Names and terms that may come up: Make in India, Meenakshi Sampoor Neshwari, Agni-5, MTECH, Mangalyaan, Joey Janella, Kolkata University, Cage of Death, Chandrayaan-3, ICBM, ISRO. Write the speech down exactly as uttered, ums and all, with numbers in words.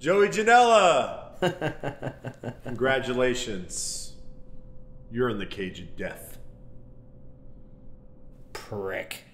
Joey Janella! Congratulations. You're in the Cage of Death. Prick.